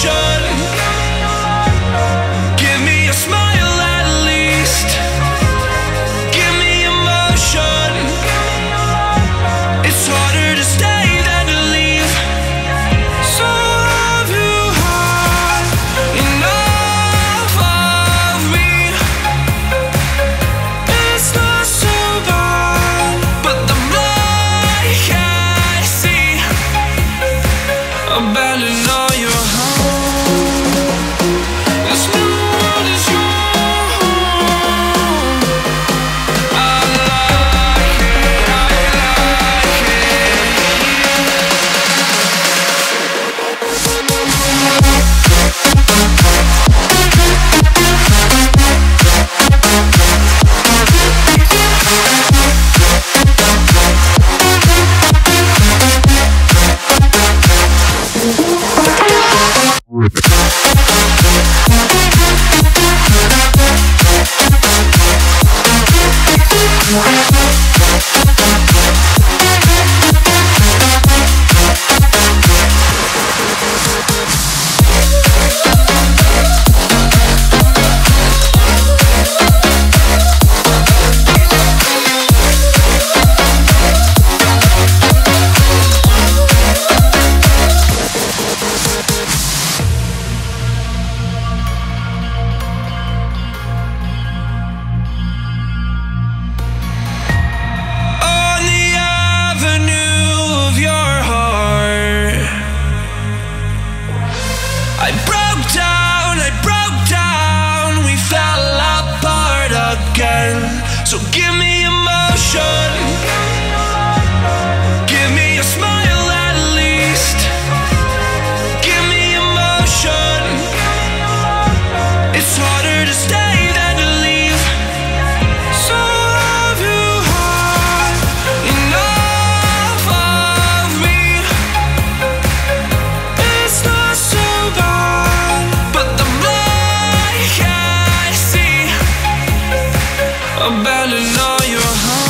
solution. Give me a smile at least. Give me emotion. It's harder to stay than to leave. So love you hard enough of me. It's not so bad, but the light I see abandoned all your so give me emotion. Give me a smile at least. Give me emotion. It's harder to stay than to leave. So love you hard enough of me. It's not so bad, but the light I see abandon all your heart.